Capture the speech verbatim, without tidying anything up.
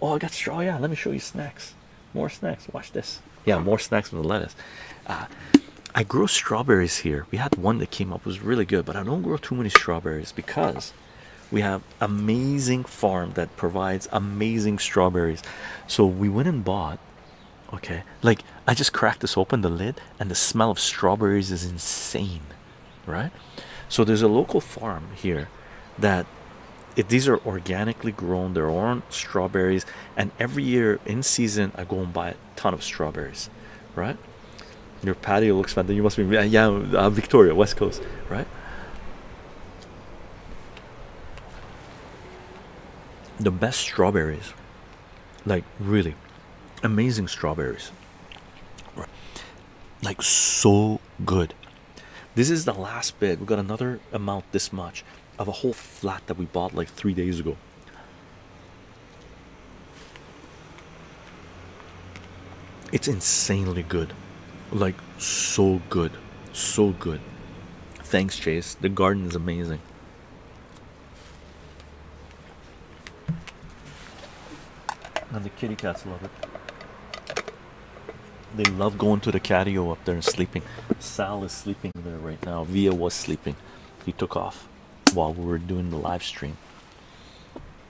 Oh, I got straw. Yeah, let me show you snacks. More snacks. Watch this. Yeah, more snacks from the lettuce. Uh, I grow strawberries here. We had one that came up, it was really good, but I don't grow too many strawberries because we have amazing farm that provides amazing strawberries. So we went and bought, okay, like I just cracked this open, the lid, and the smell of strawberries is insane, right? So there's a local farm here that if these are organically grown, their own strawberries, and every year in season I go and buy a ton of strawberries, right? Your patio looks fantastic. You must be, yeah, uh, Victoria, West Coast, right? The best strawberries, like really amazing strawberries, like so good. This is the last bit. We got another amount this much of a whole flat that we bought like three days ago. It's insanely good, like so good, so good. Thanks, Chase. The garden is amazing. And the kitty cats love it. They love going to the catio up there and sleeping. Sal is sleeping there right now. Via was sleeping. He took off while we were doing the live stream.